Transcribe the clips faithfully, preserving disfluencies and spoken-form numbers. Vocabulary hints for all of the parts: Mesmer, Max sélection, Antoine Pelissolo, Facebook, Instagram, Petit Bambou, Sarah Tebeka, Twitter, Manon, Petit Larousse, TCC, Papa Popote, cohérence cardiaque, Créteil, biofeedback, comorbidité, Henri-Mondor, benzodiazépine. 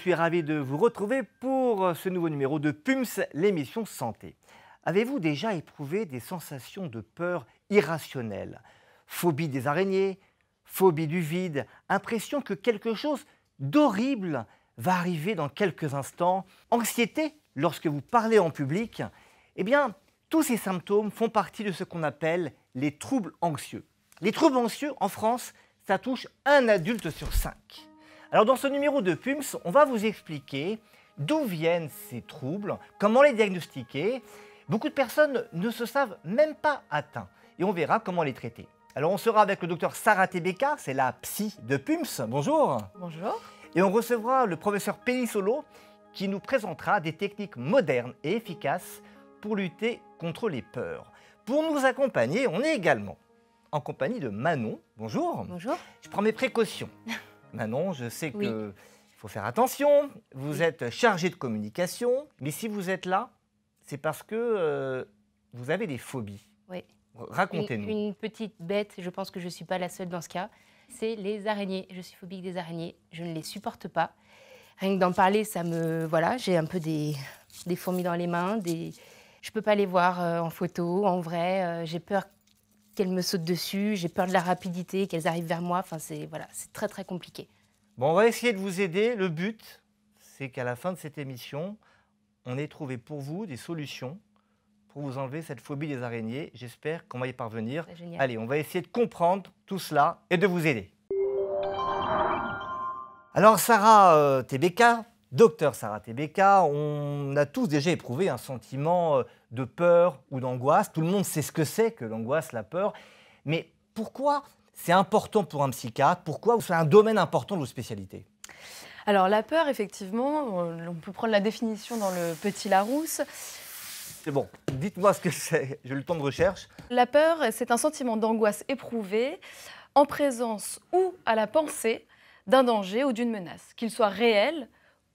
suis ravi de vous retrouver pour ce nouveau numéro de P U M S, l'émission santé. Avez-vous déjà éprouvé des sensations de peur irrationnelles? Phobie des araignées, phobie du vide, impression que quelque chose d'horrible va arriver dans quelques instants, anxiété lorsque vous parlez en public? Eh bien, tous ces symptômes font partie de ce qu'on appelle les troubles anxieux. Les troubles anxieux, en France, ça touche un adulte sur cinq. Alors dans ce numéro de P U M S, on va vous expliquer d'où viennent ces troubles, comment les diagnostiquer. Beaucoup de personnes ne se savent même pas atteints et on verra comment les traiter. Alors on sera avec le docteur Sarah Tebeka, c'est la psy de P U M S. Bonjour. Bonjour. Et on recevra le professeur Pelissolo qui nous présentera des techniques modernes et efficaces pour lutter contre les peurs. Pour nous accompagner, on est également en compagnie de Manon. Bonjour. Bonjour. Je prends mes précautions. Manon, je sais oui. qu'il faut faire attention, vous oui. êtes chargée de communication, mais si vous êtes là, c'est parce que euh, vous avez des phobies. Oui. Racontez-nous. Une, une petite bête, je pense que je ne suis pas la seule dans ce cas, c'est les araignées. Je suis phobique des araignées, je ne les supporte pas. Rien que d'en parler, ça me... Voilà, j'ai un peu des, des fourmis dans les mains, des... je ne peux pas les voir euh, en photo, en vrai, euh, j'ai peur qu'elles me sautent dessus, j'ai peur de la rapidité, qu'elles arrivent vers moi. Enfin, c'est voilà, c'est très, très compliqué. Bon, on va essayer de vous aider. Le but, c'est qu'à la fin de cette émission, on ait trouvé pour vous des solutions pour vous enlever cette phobie des araignées. J'espère qu'on va y parvenir. Allez, on va essayer de comprendre tout cela et de vous aider. Alors, Sarah euh, Tebeka, docteur Sarah Tebeka, on a tous déjà éprouvé un sentiment de peur ou d'angoisse. Tout le monde sait ce que c'est que l'angoisse, la peur. Mais pourquoi c'est important pour un psychiatre? Pourquoi c'est un domaine important de vos spécialités? Alors la peur, effectivement, on peut prendre la définition dans le Petit Larousse. C'est bon, dites-moi ce que c'est, j'ai le temps de recherche. La peur, c'est un sentiment d'angoisse éprouvé en présence ou à la pensée d'un danger ou d'une menace, qu'il soit réel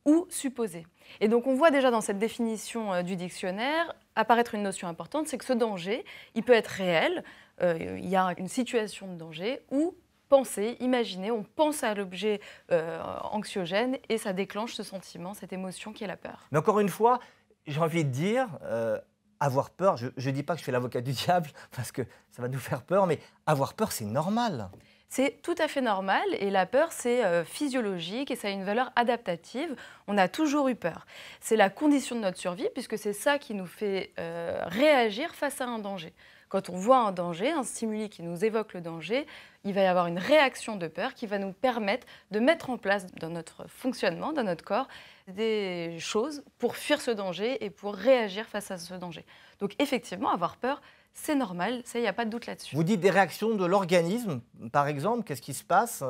ou supposé. Et donc on voit déjà dans cette définition du dictionnaire apparaître une notion importante, c'est que ce danger, il peut être réel, euh, il y a une situation de danger, ou penser, imaginer, on pense à l'objet euh, anxiogène et ça déclenche ce sentiment, cette émotion qui est la peur. Mais encore une fois, j'ai envie de dire, euh, avoir peur, je ne dis pas que je fais l'avocat du diable parce que ça va nous faire peur, mais avoir peur c'est normal. C'est tout à fait normal et la peur, c'est physiologique et ça a une valeur adaptative. On a toujours eu peur. C'est la condition de notre survie puisque c'est ça qui nous fait euh, réagir face à un danger. Quand on voit un danger, un stimuli qui nous évoque le danger, il va y avoir une réaction de peur qui va nous permettre de mettre en place dans notre fonctionnement, dans notre corps, des choses pour fuir ce danger et pour réagir face à ce danger. Donc effectivement, avoir peur, c'est normal, il n'y a pas de doute là-dessus. Vous dites des réactions de l'organisme, par exemple, qu'est-ce qui se passe?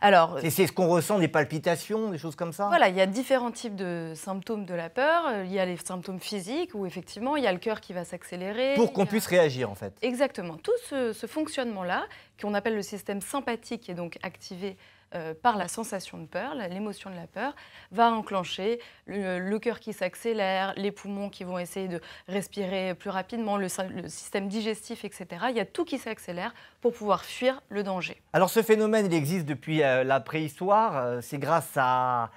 Alors, c'est ce qu'on ressent, des palpitations, des choses comme ça? Voilà, il y a différents types de symptômes de la peur. Il y a les symptômes physiques où effectivement, il y a le cœur qui va s'accélérer. Pour qu'on a... puisse réagir en fait. Exactement, tout ce, ce fonctionnement-là, qu'on appelle le système sympathique, qui est donc activé Euh, par la sensation de peur, l'émotion de la peur, va enclencher le, le cœur qui s'accélère, les poumons qui vont essayer de respirer plus rapidement, le, le système digestif, et cetera. Il y a tout qui s'accélère pour pouvoir fuir le danger. Alors ce phénomène, il existe depuis euh, la préhistoire. C'est grâce à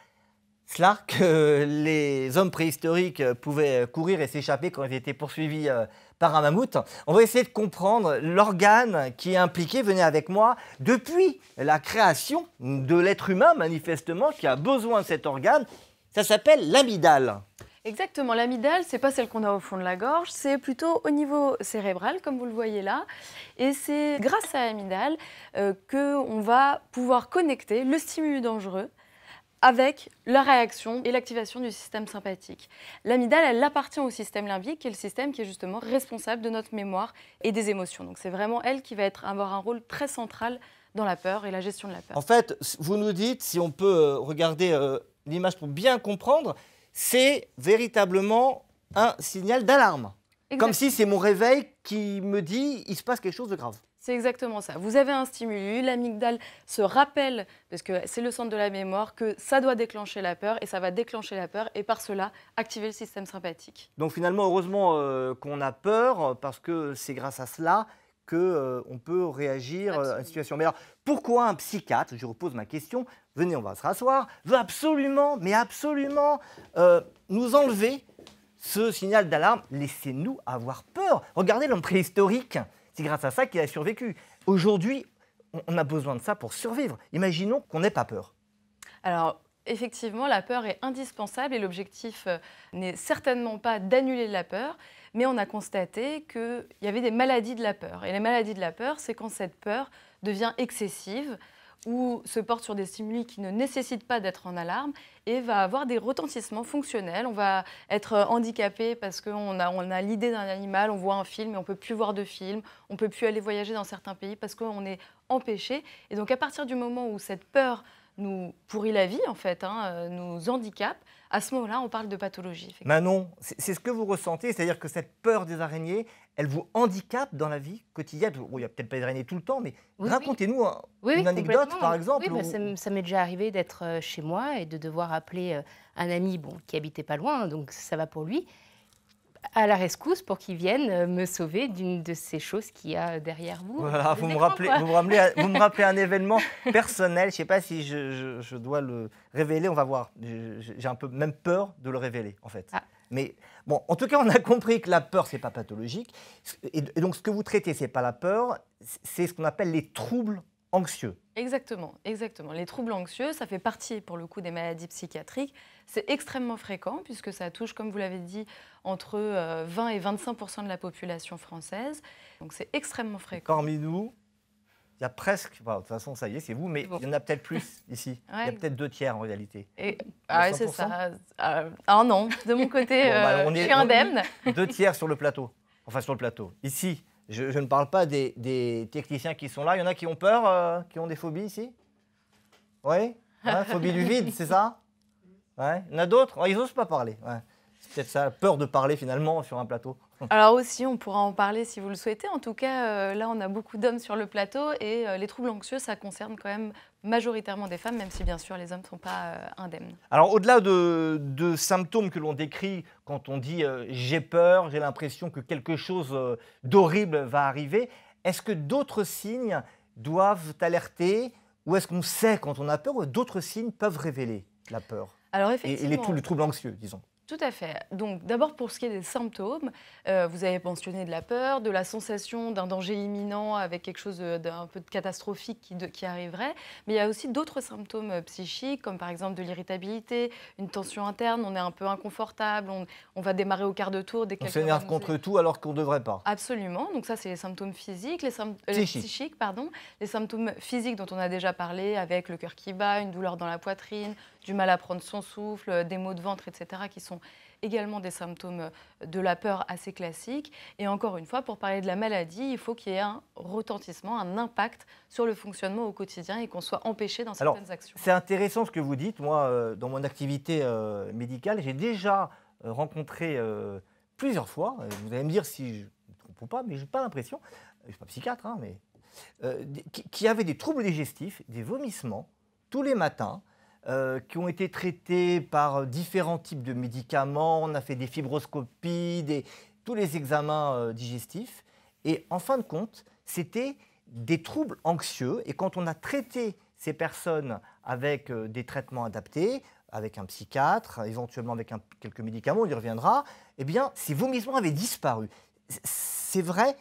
cela que les hommes préhistoriques pouvaient courir et s'échapper quand ils étaient poursuivis euh, par un mammouth. On va essayer de comprendre l'organe qui est impliqué, venez avec moi, depuis la création de l'être humain, manifestement, qui a besoin de cet organe. Ça s'appelle l'amygdale. Exactement, l'amygdale, ce n'est pas celle qu'on a au fond de la gorge, c'est plutôt au niveau cérébral, comme vous le voyez là. Et c'est grâce à l'amygdale euh, qu'on va pouvoir connecter le stimulus dangereux avec la réaction et l'activation du système sympathique. L'amygdale, elle appartient au système limbique, qui est le système qui est justement responsable de notre mémoire et des émotions. Donc c'est vraiment elle qui va être, avoir un rôle très central dans la peur et la gestion de la peur. En fait, vous nous dites, si on peut regarder euh, l'image pour bien comprendre, c'est véritablement un signal d'alarme. Comme si c'est mon réveil qui me dit il se passe quelque chose de grave. C'est exactement ça. Vous avez un stimulus, l'amygdale se rappelle, parce que c'est le centre de la mémoire, que ça doit déclencher la peur, et ça va déclencher la peur, et par cela, activer le système sympathique. Donc finalement, heureusement euh, qu'on a peur, parce que c'est grâce à cela qu'on euh, peut réagir absolument. à la situation. Mais alors, pourquoi un psychiatre, je repose ma question, venez, on va se rasseoir, veut absolument, mais absolument euh, nous enlever ce signal d'alarme? Laissez-nous avoir peur. Regardez l'homme préhistorique, c'est grâce à ça qu'il a survécu. Aujourd'hui, on a besoin de ça pour survivre. Imaginons qu'on n'ait pas peur. Alors, effectivement, la peur est indispensable et l'objectif n'est certainement pas d'annuler la peur, mais on a constaté qu'il y avait des maladies de la peur. Et les maladies de la peur, c'est quand cette peur devient excessive ou se porte sur des stimuli qui ne nécessitent pas d'être en alarme et va avoir des retentissements fonctionnels. On va être handicapé parce qu'on a, on a l'idée d'un animal, on voit un film et on ne peut plus voir de film, on ne peut plus aller voyager dans certains pays parce qu'on est empêché. Et donc à partir du moment où cette peur nous pourrit la vie, en fait, hein, nous handicape, à ce moment-là, on parle de pathologie. Manon, c'est ce que vous ressentez, c'est-à-dire que cette peur des araignées, elle vous handicape dans la vie quotidienne. Il n'y a peut-être pas des araignées tout le temps, mais oui, racontez-nous oui. oui, une oui, anecdote, par exemple. Oui, où... bah, ça m'est déjà arrivé d'être chez moi et de devoir appeler un ami bon, qui habitait pas loin, donc ça va pour lui, à la rescousse pour qu'ils viennent me sauver d'une de ces choses qu'il y a derrière vous. Voilà, vous, me rappelez, vous, me rappelez, vous me rappelez un événement personnel. Je ne sais pas si je, je, je dois le révéler, on va voir. J'ai un peu même peur de le révéler, en fait. Ah. Mais bon, en tout cas, on a compris que la peur, ce n'est pas pathologique. Et donc, ce que vous traitez, ce n'est pas la peur, c'est ce qu'on appelle les troubles anxieux. Exactement, exactement. Les troubles anxieux, ça fait partie pour le coup des maladies psychiatriques. C'est extrêmement fréquent puisque ça touche, comme vous l'avez dit, entre vingt et vingt-cinq pour cent de la population française. Donc c'est extrêmement fréquent. Parmi nous, il y a presque, bah, de toute façon ça y est, c'est vous, mais bon, il y en a peut-être plus ici. Ouais. Il y a peut-être deux tiers en réalité. Et... Ah c'est ça. Ah non, de mon côté, bon, bah, on euh, est, je suis indemne. On est deux tiers sur le plateau, enfin sur le plateau, ici. Je, je ne parle pas des, des techniciens qui sont là. Il y en a qui ont peur, euh, qui ont des phobies ici? Oui, hein, phobie du vide, c'est ça? Ouais. Il y en a d'autres, oh, ils n'osent pas parler. Ouais. C'est peut-être ça, peur de parler finalement sur un plateau. Alors aussi, on pourra en parler si vous le souhaitez. En tout cas, euh, là, on a beaucoup d'hommes sur le plateau et euh, les troubles anxieux, ça concerne quand même majoritairement des femmes, même si bien sûr les hommes ne sont pas euh, indemnes. Alors au-delà de, de symptômes que l'on décrit quand on dit euh, « j'ai peur »,« j'ai l'impression que quelque chose euh, d'horrible va arriver », est-ce que d'autres signes doivent alerter ou est-ce qu'on sait quand on a peur ou d'autres signes peuvent révéler la peur? Alors effectivement, et, et les, les troubles anxieux, disons. Tout à fait. Donc d'abord pour ce qui est des symptômes, euh, vous avez mentionné de la peur, de la sensation d'un danger imminent avec quelque chose d'un peu de catastrophique qui, de, qui arriverait. Mais il y a aussi d'autres symptômes psychiques comme par exemple de l'irritabilité, une tension interne, on est un peu inconfortable, on, on va démarrer au quart de tour. Dès que on s'énerve contre tout alors qu'on ne devrait pas. Absolument. Donc ça c'est les symptômes physiques, les, sympt... Psychique. les psychiques, pardon, les symptômes physiques dont on a déjà parlé avec le cœur qui bat, une douleur dans la poitrine, du mal à prendre son souffle, des maux de ventre, et cetera, qui sont également des symptômes de la peur assez classiques. Et encore une fois, pour parler de la maladie, il faut qu'il y ait un retentissement, un impact sur le fonctionnement au quotidien et qu'on soit empêché dans certaines Alors, actions. C'est intéressant ce que vous dites. Moi, dans mon activité euh, médicale, j'ai déjà rencontré euh, plusieurs fois, vous allez me dire si je me trompe ou pas, mais je n'ai pas l'impression, je ne suis pas psychiatre, hein, mais euh, qui avaient des troubles digestifs, des vomissements, tous les matins, Euh, qui ont été traités par différents types de médicaments. On a fait des fibroscopies, des, tous les examens euh, digestifs. Et en fin de compte, c'était des troubles anxieux. Et quand on a traité ces personnes avec euh, des traitements adaptés, avec un psychiatre, éventuellement avec un, quelques médicaments, on y reviendra, eh bien, ces vomissements avaient disparu. C'est vrai?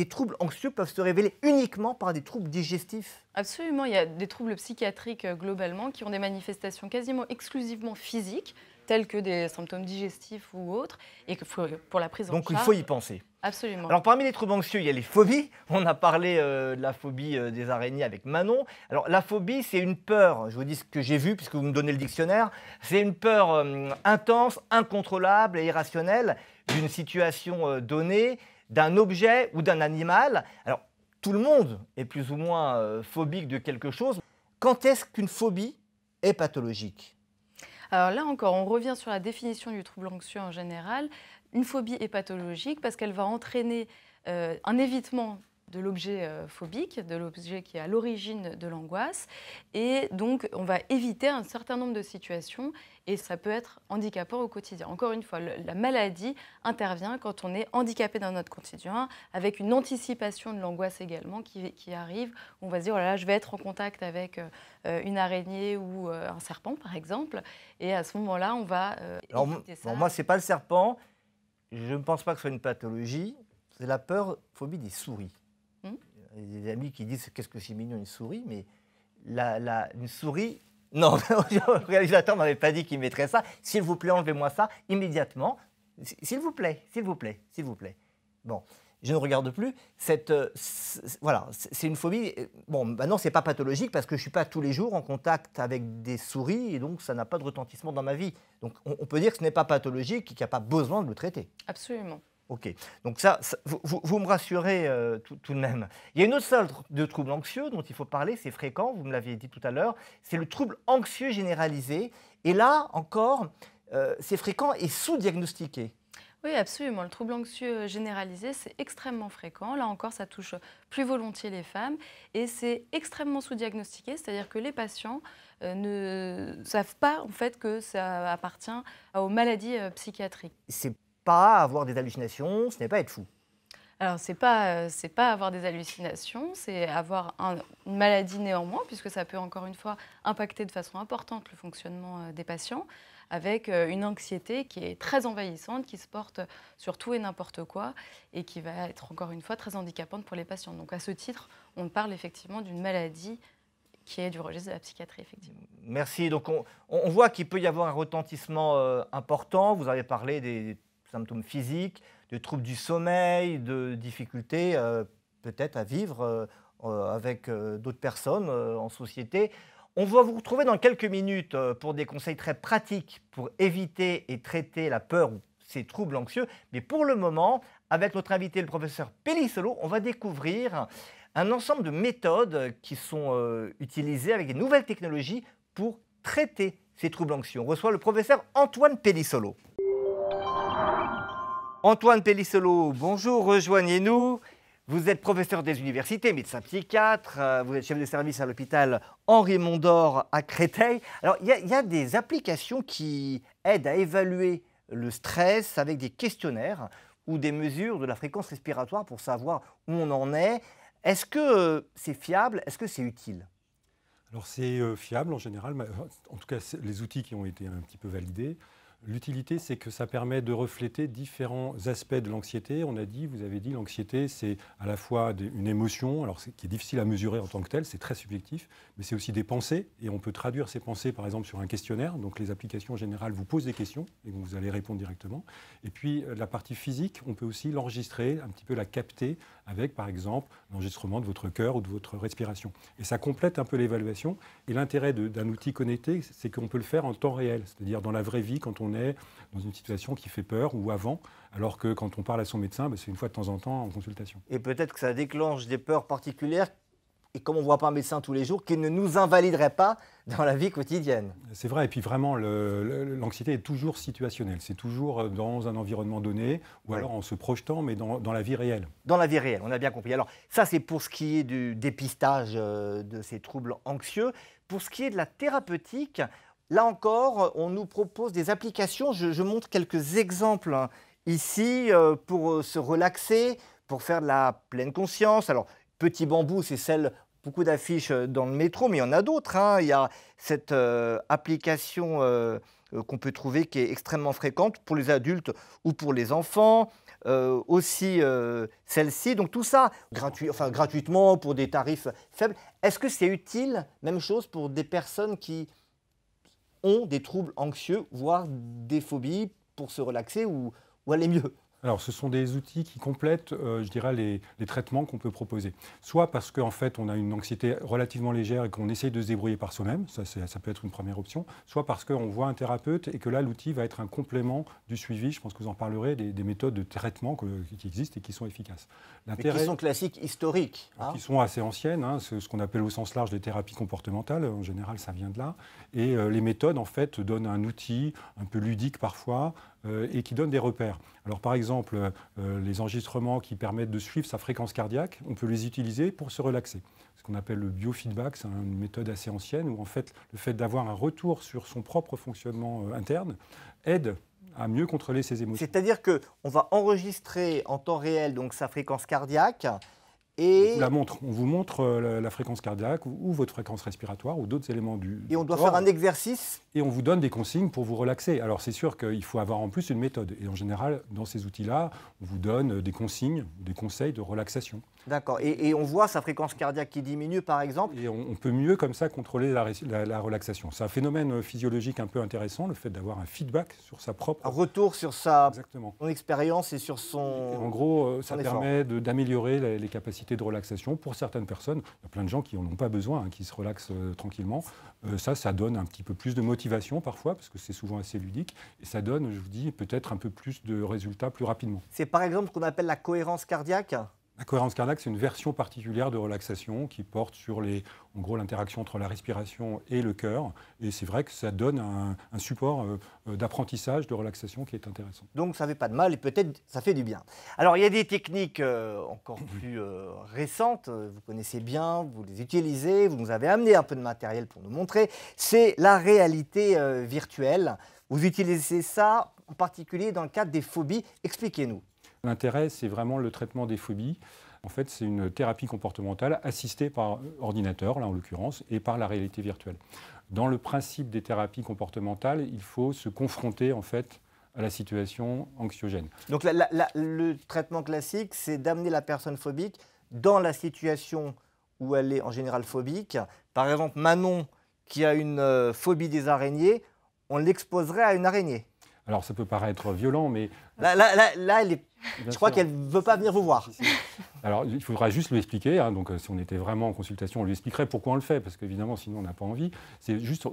Des troubles anxieux peuvent se révéler uniquement par des troubles digestifs? Absolument, il y a des troubles psychiatriques globalement qui ont des manifestations quasiment exclusivement physiques, telles que des symptômes digestifs ou autres, et que pour la prise en charge... Donc il faut y penser. Absolument. Alors parmi les troubles anxieux, il y a les phobies. On a parlé euh, de la phobie euh, des araignées avec Manon. Alors la phobie, c'est une peur, je vous dis ce que j'ai vu puisque vous me donnez le dictionnaire, c'est une peur euh, intense, incontrôlable et irrationnelle d'une situation euh, donnée, d'un objet ou d'un animal. Alors, tout le monde est plus ou moins euh, phobique de quelque chose. Quand est-ce qu'une phobie est pathologique? Alors là encore, on revient sur la définition du trouble anxieux en général. Une phobie est pathologique parce qu'elle va entraîner euh, un évitement de l'objet phobique, de l'objet qui est à l'origine de l'angoisse. Et donc, on va éviter un certain nombre de situations et ça peut être handicapant au quotidien. Encore une fois, la maladie intervient quand on est handicapé dans notre quotidien, avec une anticipation de l'angoisse également qui, qui arrive. On va se dire, oh là là, je vais être en contact avec une araignée ou un serpent, par exemple. Et à ce moment-là, on va Alors, éviter ça. Bon, moi, c'est pas le serpent. Je ne pense pas que ce soit une pathologie. C'est la peur, phobie des souris. Il y a des amis qui disent qu'est-ce que c'est mignon une souris, mais la, la, une souris, non, le réalisateur ne m'avait pas dit qu'il mettrait ça. S'il vous plaît, enlevez-moi ça immédiatement. S'il vous plaît, s'il vous plaît, s'il vous plaît. Bon, je ne regarde plus. Cette, voilà, c'est une phobie. Bon, maintenant, ce n'est pas pathologique parce que je ne suis pas tous les jours en contact avec des souris et donc ça n'a pas de retentissement dans ma vie. Donc on, on peut dire que ce n'est pas pathologique et qu'il n'y a pas besoin de le traiter. Absolument. Ok, donc ça, ça vous, vous me rassurez euh, tout, tout de même. Il y a une autre sorte de trouble anxieux dont il faut parler, c'est fréquent, vous me l'aviez dit tout à l'heure, c'est le trouble anxieux généralisé. Et là, encore, euh, c'est fréquent et sous-diagnostiqué. Oui, absolument. Le trouble anxieux généralisé, c'est extrêmement fréquent. Là encore, ça touche plus volontiers les femmes. Et c'est extrêmement sous-diagnostiqué, c'est-à-dire que les patients euh, ne savent pas en fait, que ça appartient aux maladies euh, psychiatriques. C'est pas avoir des hallucinations, ce n'est pas être fou. Alors, ce n'est pas, c'est pas avoir des hallucinations, c'est avoir un, une maladie néanmoins, puisque ça peut encore une fois impacter de façon importante le fonctionnement des patients, avec une anxiété qui est très envahissante, qui se porte sur tout et n'importe quoi, et qui va être encore une fois très handicapante pour les patients. Donc, à ce titre, on parle effectivement d'une maladie qui est du registre de la psychiatrie, effectivement. Merci. Donc, on, on voit qu'il peut y avoir un retentissement euh, important. Vous avez parlé des symptômes physiques, de troubles du sommeil, de difficultés euh, peut-être à vivre euh, avec euh, d'autres personnes euh, en société. On va vous retrouver dans quelques minutes euh, pour des conseils très pratiques pour éviter et traiter la peur ou ces troubles anxieux. Mais pour le moment, avec notre invité, le professeur Pelissolo, on va découvrir un ensemble de méthodes qui sont euh, utilisées avec des nouvelles technologies pour traiter ces troubles anxieux. On reçoit le professeur Antoine Pelissolo. Antoine Pelissolo, bonjour, rejoignez-nous. Vous êtes professeur des universités, médecin psychiatre, vous êtes chef de service à l'hôpital Henri-Mondor à Créteil. Alors, il y, y a des applications qui aident à évaluer le stress avec des questionnaires ou des mesures de la fréquence respiratoire pour savoir où on en est. Est-ce que c'est fiable? Est-ce que c'est utile? Alors, c'est euh, fiable en général, mais, en tout cas, les outils qui ont été un petit peu validés. L'utilité, c'est que ça permet de refléter différents aspects de l'anxiété. On a dit, vous avez dit, l'anxiété, c'est à la fois des, une émotion, alors qui est difficile à mesurer en tant que telle, c'est très subjectif, mais c'est aussi des pensées, et on peut traduire ces pensées, par exemple, sur un questionnaire. Donc, les applications en général vous posent des questions, et vous allez répondre directement. Et puis, la partie physique, on peut aussi l'enregistrer, un petit peu la capter, avec, par exemple, l'enregistrement de votre cœur ou de votre respiration. Et ça complète un peu l'évaluation. Et l'intérêt d'un outil connecté, c'est qu'on peut le faire en temps réel, c'est-à-dire dans la vraie vie, quand on est dans une situation qui fait peur ou avant, alors que quand on parle à son médecin, ben c'est une fois de temps en temps en consultation. Et peut-être que ça déclenche des peurs particulières, et comme on ne voit pas un médecin tous les jours, qu'il ne nous invaliderait pas dans la vie quotidienne. C'est vrai, et puis vraiment, l'anxiété est toujours situationnelle, c'est toujours dans un environnement donné, ou ouais. alors en se projetant, mais dans, dans la vie réelle. Dans la vie réelle, on a bien compris. Alors ça, c'est pour ce qui est du dépistage euh, de ces troubles anxieux. Pour ce qui est de la thérapeutique, là encore, on nous propose des applications. Je, je montre quelques exemples ici pour se relaxer, pour faire de la pleine conscience. Alors, Petit Bambou, c'est celle, beaucoup d'affiches dans le métro, mais il y en a d'autres, hein. Il y a cette euh, application euh, qu'on peut trouver qui est extrêmement fréquente pour les adultes ou pour les enfants. Euh, aussi euh, celle-ci, donc tout ça gratuit, enfin, gratuitement pour des tarifs faibles. Est-ce que c'est utile? Même chose pour des personnes qui ont des troubles anxieux, voire des phobies, pour se relaxer ou, ou aller mieux? Alors, ce sont des outils qui complètent, euh, je dirais, les, les traitements qu'on peut proposer. Soit parce qu'en fait, on a une anxiété relativement légère et qu'on essaye de se débrouiller par soi-même, ça, ça peut être une première option. Soit parce qu'on voit un thérapeute et que là, l'outil va être un complément du suivi. Je pense que vous en parlerez, des, des méthodes de traitement que, qui existent et qui sont efficaces. Mais qui sont classiques, historiques. Hein, qui sont assez anciennes, hein, ce, ce qu'on appelle au sens large des thérapies comportementales. En général, ça vient de là. Et euh, les méthodes, en fait, donnent un outil un peu ludique parfois euh, et qui donne des repères. Alors, par exemple, exemple, euh, les enregistrements qui permettent de suivre sa fréquence cardiaque, on peut les utiliser pour se relaxer. Ce qu'on appelle le biofeedback, c'est une méthode assez ancienne où en fait, le fait d'avoir un retour sur son propre fonctionnement euh, interne aide à mieux contrôler ses émotions. C'est-à-dire qu'on va enregistrer en temps réel donc, sa fréquence cardiaque. Et on vous la montre, on vous montre la, la fréquence cardiaque ou, ou votre fréquence respiratoire ou d'autres éléments du Et on doit corps. Faire un exercice. Et on vous donne des consignes pour vous relaxer. Alors c'est sûr qu'il faut avoir en plus une méthode. Et en général, dans ces outils-là, on vous donne des consignes, des conseils de relaxation. D'accord. Et, et on voit sa fréquence cardiaque qui diminue par exemple. Et on, on peut mieux comme ça contrôler la, la, la relaxation. C'est un phénomène physiologique un peu intéressant, le fait d'avoir un feedback sur sa propre... Un retour sur sa Exactement. Son expérience et sur son... Et en gros, ça permet d'améliorer les, les capacités de relaxation pour certaines personnes. Il y a plein de gens qui n'en ont pas besoin, hein, qui se relaxent euh, tranquillement. Euh, ça, ça donne un petit peu plus de motivation parfois, parce que c'est souvent assez ludique. Et ça donne, je vous dis, peut-être un peu plus de résultats plus rapidement. C'est par exemple ce qu'on appelle la cohérence cardiaque ? La cohérence cardiaque, c'est une version particulière de relaxation qui porte sur les, en gros, l'interaction entre la respiration et le cœur. Et c'est vrai que ça donne un, un support euh, d'apprentissage, de relaxation qui est intéressant. Donc ça ne fait pas de mal et peut-être ça fait du bien. Alors il y a des techniques euh, encore plus euh, récentes, vous connaissez bien, vous les utilisez, vous nous avez amené un peu de matériel pour nous montrer. C'est la réalité euh, virtuelle. Vous utilisez ça en particulier dans le cadre des phobies. Expliquez-nous. L'intérêt, c'est vraiment le traitement des phobies. En fait, c'est une thérapie comportementale assistée par ordinateur, là en l'occurrence, et par la réalité virtuelle. Dans le principe des thérapies comportementales, il faut se confronter en fait à la situation anxiogène. Donc la, la, la, le traitement classique, c'est d'amener la personne phobique dans la situation où elle est en général phobique. Par exemple, Manon, qui a une euh, phobie des araignées, on l'exposerait à une araignée. Alors ça peut paraître violent, mais... Là, là, là, là elle est... je crois qu'elle ne veut pas venir vous voir. Alors il faudra juste lui expliquer, hein, donc si on était vraiment en consultation, on lui expliquerait pourquoi on le fait, parce qu'évidemment sinon on n'a pas envie. C'est juste,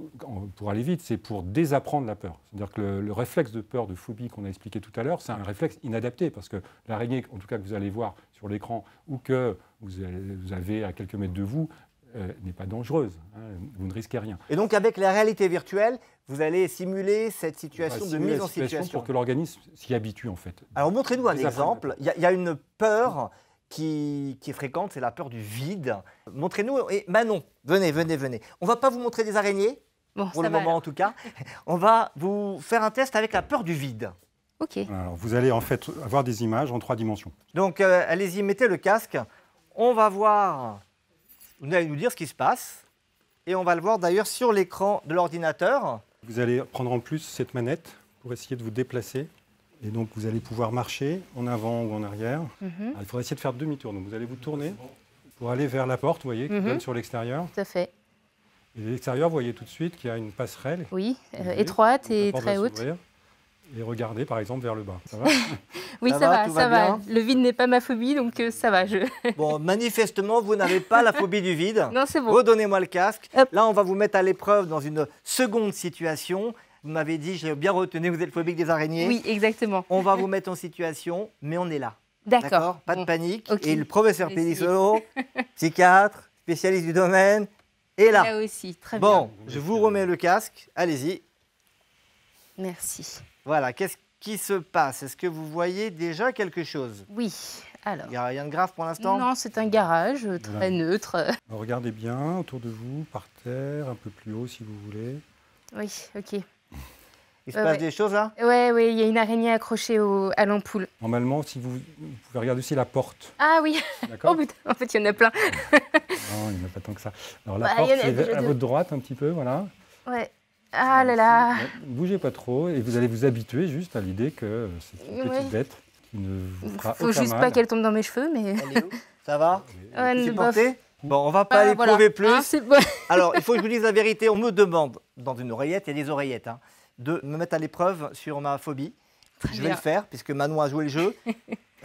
pour aller vite, c'est pour désapprendre la peur. C'est-à-dire que le, le réflexe de peur, de phobie qu'on a expliqué tout à l'heure, c'est un réflexe inadapté, parce que l'araignée, en tout cas que vous allez voir sur l'écran, ou que vous avez à quelques mètres de vous, Euh, n'est pas dangereuse, hein, vous ne risquez rien. Et donc avec la réalité virtuelle, vous allez simuler cette situation de mise en situation pour que l'organisme s'y habitue en fait. Alors montrez-nous un exemple, il y, y a une peur qui, qui est fréquente, c'est la peur du vide. Montrez-nous, et Manon, venez, venez, venez. On ne va pas vous montrer des araignées, bon, pour le moment en tout cas. On va vous faire un test avec la peur du vide. Ok. Alors vous allez en fait avoir des images en trois dimensions. Donc euh, allez-y, mettez le casque, on va voir... Vous allez nous dire ce qui se passe et on va le voir d'ailleurs sur l'écran de l'ordinateur. Vous allez prendre en plus cette manette pour essayer de vous déplacer. Et donc vous allez pouvoir marcher en avant ou en arrière. Mm-hmm. Alors, il faudra essayer de faire demi-tour. Donc vous allez vous tourner pour aller vers la porte, vous voyez, qui mm-hmm. donne sur l'extérieur. Tout à fait. Et l'extérieur, vous voyez tout de suite qu'il y a une passerelle. Oui, euh, étroite et très haute. Et regardez par exemple vers le bas. Ça va? Oui, ça, ça va, va ça va. va. Le vide n'est pas ma phobie, donc euh, ça va. Je... Bon, manifestement, vous n'avez pas la phobie du vide. Non, c'est bon. Redonnez-moi le casque. Hop. Là, on va vous mettre à l'épreuve dans une seconde situation. Vous m'avez dit, j'ai bien retenu, vous êtes phobique des araignées. Oui, exactement. On va vous mettre en situation, mais on est là. D'accord. Pas de bon. panique. Okay. Et le professeur Pelissolo, psychiatre, spécialiste du domaine, est là. Là aussi, très bon, bien. Bon, je vous remets le casque. Allez-y. Merci. Voilà, qu'est-ce qui se passe? Est-ce que vous voyez déjà quelque chose? Oui, alors... Il n'y a rien de grave pour l'instant? Non, c'est un garage très voilà. neutre. Alors, regardez bien autour de vous, par terre, un peu plus haut si vous voulez. Oui, ok. Il se ouais, passe ouais. des choses là? Oui, ouais, il y a une araignée accrochée au, à l'ampoule. Normalement, si vous, vous pouvez regarder aussi la porte. Ah oui. D'accord. Oh putain, en fait, il y en a plein. Non, il n'y en a pas tant que ça. Alors la bah, porte, c'est à votre droite un petit peu, voilà. Ouais. Ah là là. Ne bougez pas trop et vous allez vous habituer juste à l'idée que c'est une petite ouais. bête qui ne vous fera aucun mal. Il ne faut juste pas qu'elle tombe dans mes cheveux, mais... Ça va? C'est porté? Bon, on ne va pas ah, l'éprouver voilà. plus. Ah, alors, il faut que je vous dise la vérité. On me demande, dans une oreillette, il y a des oreillettes, hein, de me mettre à l'épreuve sur ma phobie. Très je vais bien. le faire, puisque Manon a joué le jeu.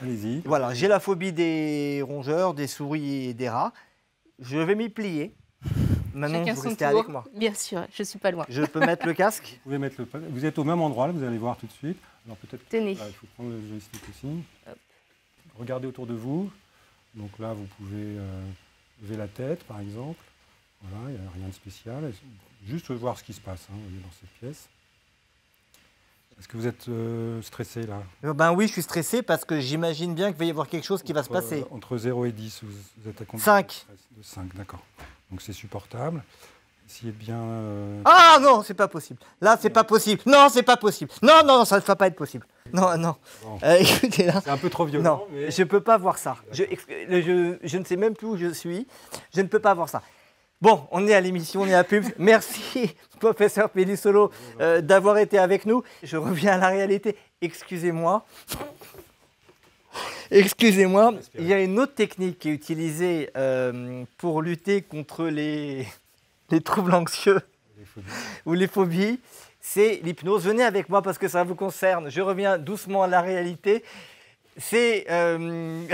Allez-y. Voilà, j'ai la phobie des rongeurs, des souris et des rats. Je vais m'y plier. Manon, vous restez avec moi. Bien sûr, je ne suis pas loin. Je peux mettre le casque? Vous pouvez mettre le casque. Vous êtes au même endroit, là, vous allez voir tout de suite. Alors peut-être. Tenez. Ah, il faut prendre le joystick aussi. Hop. Regardez autour de vous. Donc là, vous pouvez euh, lever la tête, par exemple. Voilà, il n'y a rien de spécial. Juste voir ce qui se passe hein, dans cette pièce. Est-ce que vous êtes euh, stressé là? Ben oui, je suis stressé parce que j'imagine bien qu'il va y avoir quelque chose qui entre, va se passer. Entre zéro et dix, vous, vous êtes à combien? cinq. De cinq, d'accord. Donc c'est supportable. Si bien... Euh... Ah non, c'est pas possible. Là, c'est pas possible. Non, c'est pas possible. Non, non, ça ne va pas être possible. Non, non. Bon. Euh, écoutez là. C'est un peu trop violent. Non, mais... je ne peux pas voir ça. Je, je, je ne sais même plus où je suis. Je ne peux pas voir ça. Bon, on est à l'émission, on est à pub. Merci, professeur Pelissolo, euh, d'avoir été avec nous. Je reviens à la réalité. Excusez-moi. Excusez-moi. Il y a une autre technique qui est utilisée euh, pour lutter contre les... les troubles anxieux les ou les phobies, c'est l'hypnose. Venez avec moi parce que ça vous concerne. Je reviens doucement à la réalité. C'est... Euh...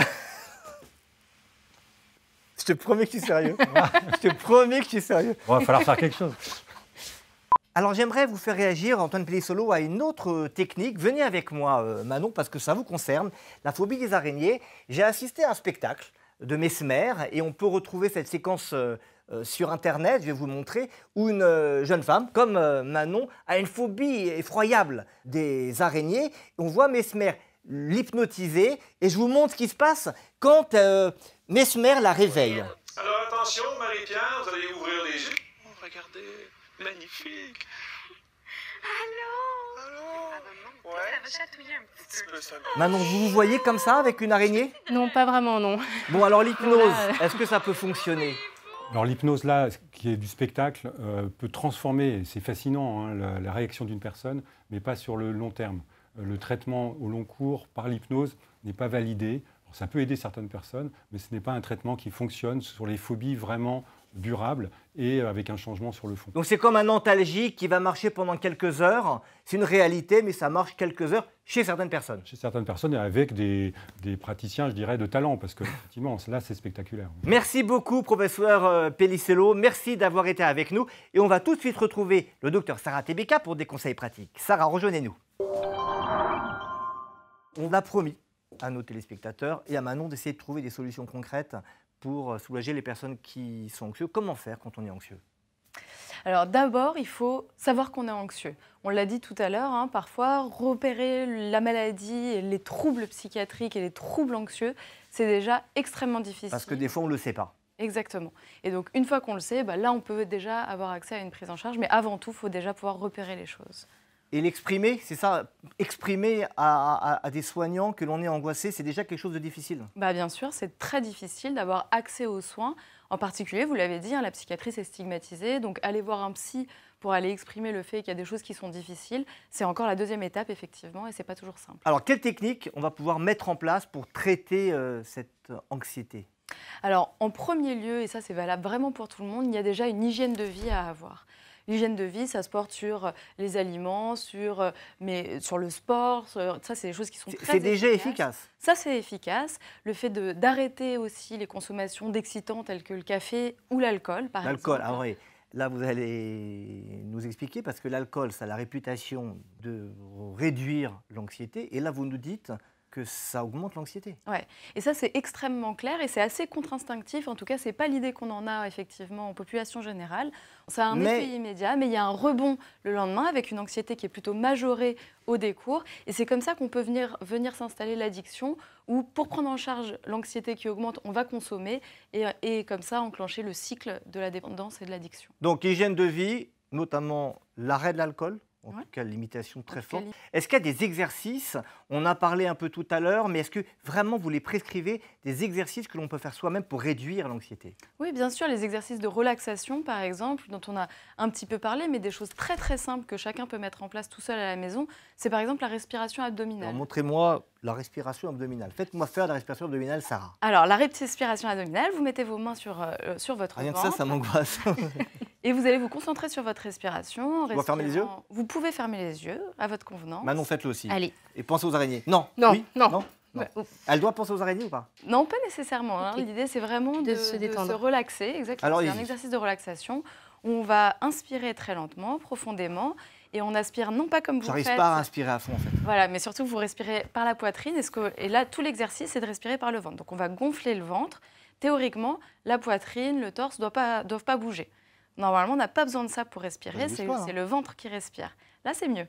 je te promets que je suis sérieux. Je te promets que je suis sérieux. Bon, il va falloir faire quelque chose. Alors, j'aimerais vous faire réagir, Antoine Pelissolo, à une autre technique. Venez avec moi, euh, Manon, parce que ça vous concerne. La phobie des araignées. J'ai assisté à un spectacle de Mesmer et on peut retrouver cette séquence... Euh, Euh, sur Internet, je vais vous montrer, où une euh, jeune femme, comme euh, Manon, a une phobie effroyable des araignées. On voit Mesmer l'hypnotiser, et je vous montre ce qui se passe quand euh, Mesmer la réveille. Alors attention, Marie-Pierre, vous allez ouvrir les yeux. Oh, regardez, magnifique. Allô? Allô? Ouais. Ça va chatouiller un petit peu. Manon, vous vous voyez comme ça, avec une araignée? Non, pas vraiment, non. Bon, alors l'hypnose, est-ce que ça peut fonctionner? Alors l'hypnose, là, qui est du spectacle, euh, peut transformer, c'est fascinant, hein, la, la réaction d'une personne, mais pas sur le long terme. Euh, le traitement au long cours par l'hypnose n'est pas validé. Alors, ça peut aider certaines personnes, mais ce n'est pas un traitement qui fonctionne sur les phobies vraiment durables et avec un changement sur le fond. Donc c'est comme un antalgique qui va marcher pendant quelques heures. C'est une réalité, mais ça marche quelques heures chez certaines personnes. Chez certaines personnes et avec des, des praticiens, je dirais, de talent, parce que effectivement, là, c'est spectaculaire. Merci beaucoup, professeur Pelissolo. Merci d'avoir été avec nous. Et on va tout de suite retrouver le docteur Sarah Tebeka pour des conseils pratiques. Sarah, rejoignez-nous. On l'a promis à nos téléspectateurs et à Manon d'essayer de trouver des solutions concrètes pour soulager les personnes qui sont anxieuses. Comment faire quand on est anxieux? Alors d'abord, il faut savoir qu'on est anxieux. On l'a dit tout à l'heure, hein, parfois, repérer la maladie, et les troubles psychiatriques et les troubles anxieux, c'est déjà extrêmement difficile. Parce que des fois, on ne le sait pas. Exactement. Et donc, une fois qu'on le sait, bah, là, on peut déjà avoir accès à une prise en charge. Mais avant tout, il faut déjà pouvoir repérer les choses. Et l'exprimer, c'est ça, exprimer à, à, à des soignants que l'on est angoissé, c'est déjà quelque chose de difficile. Bah bien sûr, c'est très difficile d'avoir accès aux soins. En particulier, vous l'avez dit, hein, la psychiatrie c'est stigmatisé, donc aller voir un psy pour aller exprimer le fait qu'il y a des choses qui sont difficiles, c'est encore la deuxième étape effectivement et c'est pas toujours simple. Alors quelle technique on va pouvoir mettre en place pour traiter euh, cette anxiété? Alors en premier lieu, et ça c'est valable vraiment pour tout le monde, il y a déjà une hygiène de vie à avoir. L'hygiène de vie, ça se porte sur les aliments, sur, mais sur le sport, sur, ça c'est des choses qui sont très efficaces. C'est déjà efficace. Ça c'est efficace. Le fait d'arrêter aussi les consommations d'excitants tels que le café ou l'alcool, par exemple. L'alcool, ah oui. Là vous allez nous expliquer, parce que l'alcool, ça a la réputation de réduire l'anxiété. Et là vous nous dites que ça augmente l'anxiété. Ouais. Et ça, c'est extrêmement clair et c'est assez contre-instinctif. En tout cas, ce n'est pas l'idée qu'on en a, effectivement, en population générale. Ça a un mais... effet immédiat, mais il y a un rebond le lendemain avec une anxiété qui est plutôt majorée au décours. Et c'est comme ça qu'on peut venir, venir s'installer l'addiction où, pour prendre en charge l'anxiété qui augmente, on va consommer et, et comme ça, enclencher le cycle de la dépendance et de l'addiction. Donc, hygiène de vie, notamment l'arrêt de l'alcool. En ouais. tout cas, limitation très forte. Est-ce qu'il y a des exercices? On a parlé un peu tout à l'heure, mais est-ce que vraiment vous les prescrivez, des exercices que l'on peut faire soi-même pour réduire l'anxiété? Oui, bien sûr, les exercices de relaxation, par exemple, dont on a un petit peu parlé, mais des choses très très simples que chacun peut mettre en place tout seul à la maison. C'est par exemple la respiration abdominale. Montrez-moi la respiration abdominale. Faites-moi faire la respiration abdominale, Sarah. Alors, la respiration abdominale, vous mettez vos mains sur, euh, sur votre ventre. Rien que ça, ça m'angoisse. Et vous allez vous concentrer sur votre respiration. On va fermer les yeux? Vous pouvez fermer les yeux, à votre convenance. Manon, faites-le aussi. Allez. Et pensez aux araignées. Non. Non. Oui non. Non. Non. Bah, elle doit penser aux araignées ou pas? Non, pas nécessairement. Hein. Okay. L'idée, c'est vraiment de, de, se, de se relaxer. Exactement. C'est un exercice de relaxation où on va inspirer très lentement, profondément. Et on aspire non pas comme vous faites. J'arrive pas à inspirer à fond en fait. Voilà, mais surtout, vous respirez par la poitrine. Et, ce que, et là, tout l'exercice, c'est de respirer par le ventre. Donc, on va gonfler le ventre. Théoriquement, la poitrine, le torse ne doivent pas, doivent pas bouger. Normalement, on n'a pas besoin de ça pour respirer, c'est le ventre qui respire. Là, c'est mieux.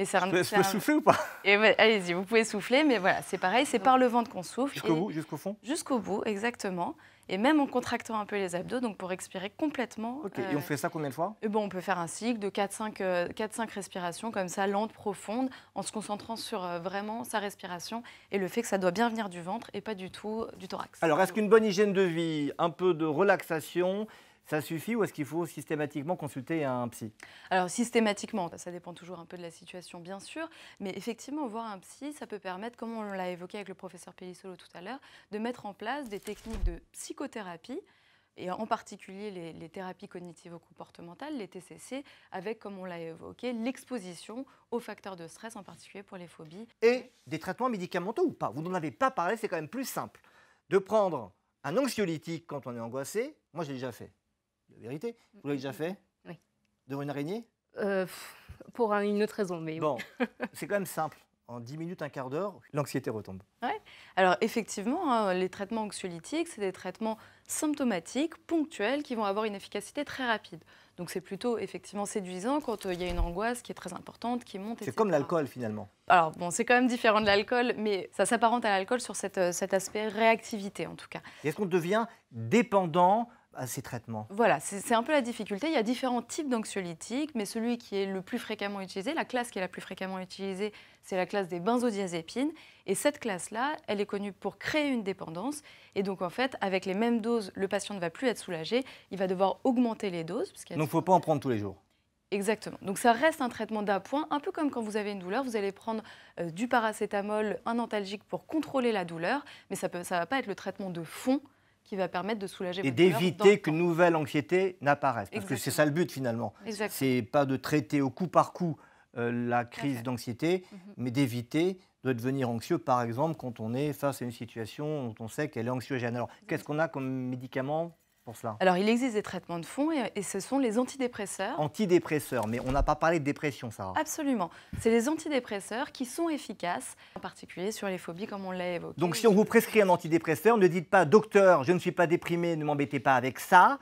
Mais ça, je peux, je peux un... souffler ou pas? Ben, allez-y, vous pouvez souffler, mais voilà, c'est pareil, c'est par le ventre qu'on souffle. Jusqu'au bout, jusqu'au fond? Jusqu'au bout, exactement. Et même en contractant un peu les abdos, donc pour expirer complètement. Ok, euh... et on fait ça combien de fois? Et bon, on peut faire un cycle de quatre à cinq respirations, comme ça, lente, profonde, en se concentrant sur euh, vraiment sa respiration et le fait que ça doit bien venir du ventre et pas du tout du thorax. Alors, est-ce qu'une bonne hygiène de vie, un peu de relaxation, ça suffit ou est-ce qu'il faut systématiquement consulter un psy? Alors systématiquement, ça dépend toujours un peu de la situation bien sûr, mais effectivement voir un psy, ça peut permettre, comme on l'a évoqué avec le professeur Pelissolo tout à l'heure, de mettre en place des techniques de psychothérapie, et en particulier les, les thérapies cognitivo-comportementales, les T C C, avec, comme on l'a évoqué, l'exposition aux facteurs de stress, en particulier pour les phobies. Et des traitements médicamenteux ou pas? Vous n'en avez pas parlé, c'est quand même plus simple de prendre un anxiolytique quand on est angoissé. Moi, j'ai déjà fait. La vérité, vous l'avez déjà fait? Oui. Devant une araignée? euh, Pour une autre raison, mais bon, oui. C'est quand même simple. En dix minutes, un quart d'heure, l'anxiété retombe. Ouais. Alors effectivement, hein, les traitements anxiolytiques, c'est des traitements symptomatiques, ponctuels, qui vont avoir une efficacité très rapide. Donc c'est plutôt effectivement séduisant quand il euh, y a une angoisse qui est très importante, qui monte, et cetera. C'est comme l'alcool finalement. Alors bon, c'est quand même différent de l'alcool, mais ça s'apparente à l'alcool sur cette, euh, cet aspect réactivité en tout cas. Est-ce qu'on devient dépendant à ces traitements? Voilà, c'est un peu la difficulté. Il y a différents types d'anxiolytiques, mais celui qui est le plus fréquemment utilisé, la classe qui est la plus fréquemment utilisée, c'est la classe des benzodiazépines. Et cette classe-là, elle est connue pour créer une dépendance. Et donc, en fait, avec les mêmes doses, le patient ne va plus être soulagé. Il va devoir augmenter les doses. Parce qu'il y a donc, il ne faut pas en prendre tous les jours. Exactement. Donc, ça reste un traitement d'appoint, un peu comme quand vous avez une douleur. Vous allez prendre euh, du paracétamol, un antalgique pour contrôler la douleur, mais ça ne va pas être le traitement de fond qui va permettre de soulager et d'éviter qu'une nouvelle anxiété n'apparaisse. Parce Exactement. que c'est ça le but, finalement. C'est pas de traiter au coup par coup euh, la crise d'anxiété, mm-hmm. mais d'éviter de devenir anxieux, par exemple, quand on est face à une situation dont on sait qu'elle est anxiogène. Alors, qu'est-ce qu'on a comme médicament pour cela? Alors, il existe des traitements de fond et, et ce sont les antidépresseurs. Antidépresseurs, mais on n'a pas parlé de dépression, Sarah. Absolument. C'est les antidépresseurs qui sont efficaces, en particulier sur les phobies, comme on l'a évoqué. Donc, si on vous prescrit un antidépresseur, ne dites pas « Docteur, je ne suis pas déprimé, ne m'embêtez pas avec ça ».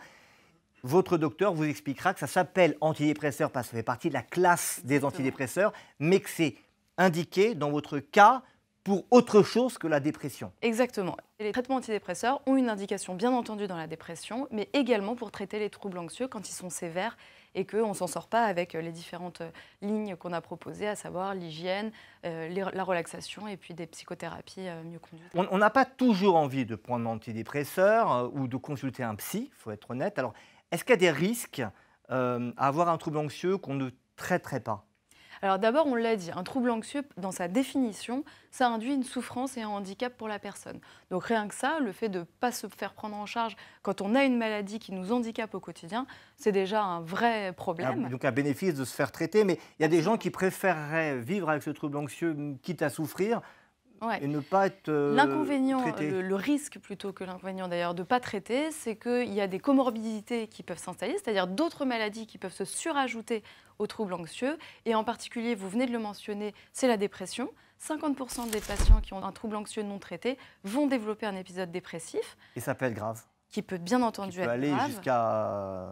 Votre docteur vous expliquera que ça s'appelle antidépresseur parce que ça fait partie de la classe des antidépresseurs, mais que c'est indiqué dans votre cas pour autre chose que la dépression. Exactement. Les traitements antidépresseurs ont une indication bien entendu dans la dépression, mais également pour traiter les troubles anxieux quand ils sont sévères et qu'on ne s'en sort pas avec les différentes lignes qu'on a proposées, à savoir l'hygiène, euh, la relaxation et puis des psychothérapies euh, mieux conduites. On n'a pas toujours envie de prendre un antidépresseur euh, ou de consulter un psy, il faut être honnête. Alors, est-ce qu'il y a des risques euh, à avoir un trouble anxieux qu'on ne traiterait pas? Alors d'abord, on l'a dit, un trouble anxieux, dans sa définition, ça induit une souffrance et un handicap pour la personne. Donc rien que ça, le fait de ne pas se faire prendre en charge quand on a une maladie qui nous handicape au quotidien, c'est déjà un vrai problème. Donc un bénéfice de se faire traiter, mais il y a des gens qui préféreraient vivre avec ce trouble anxieux, quitte à souffrir, ouais. Et ne pas être euh, l'inconvénient, le, le risque plutôt que l'inconvénient d'ailleurs de ne pas traiter, c'est qu'il y a des comorbidités qui peuvent s'installer, c'est-à-dire d'autres maladies qui peuvent se surajouter aux troubles anxieux. Et en particulier, vous venez de le mentionner, c'est la dépression. cinquante pour cent des patients qui ont un trouble anxieux non traité vont développer un épisode dépressif. Et ça peut être grave. Qui peut bien entendu peut être aller grave. aller jusqu'à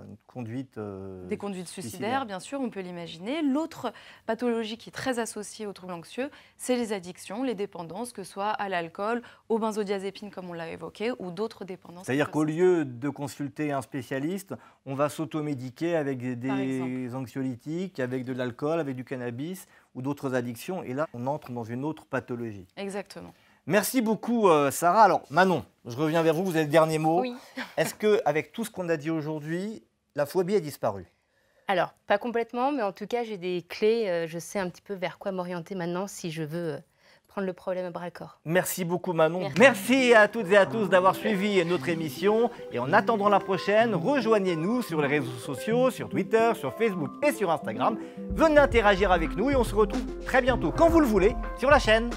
une conduite... Euh, Des conduites suicidaires, suicidaires, bien sûr, on peut l'imaginer. L'autre pathologie qui est très associée aux troubles anxieux, c'est les addictions, les dépendances, que ce soit à l'alcool, aux benzodiazépines, comme on l'a évoqué, ou d'autres dépendances. C'est-à-dire qu'au lieu de consulter un spécialiste, on va s'automédiquer avec des, des anxiolytiques, avec de l'alcool, avec du cannabis ou d'autres addictions. Et là, on entre dans une autre pathologie. Exactement. Merci beaucoup, euh, Sarah. Alors, Manon, je reviens vers vous, vous avez le dernier mot. Oui. Est-ce qu'avec tout ce qu'on a dit aujourd'hui, la phobie a disparu? Alors, pas complètement, mais en tout cas, j'ai des clés. Euh, je sais un petit peu vers quoi m'orienter maintenant si je veux euh, prendre le problème à bras-le-corps. Merci beaucoup, Manon. Merci. Merci à toutes et à tous d'avoir suivi notre émission. Et en attendant la prochaine, rejoignez-nous sur les réseaux sociaux, sur Twitter, sur Facebook et sur Instagram. Venez interagir avec nous et on se retrouve très bientôt, quand vous le voulez, sur la chaîne.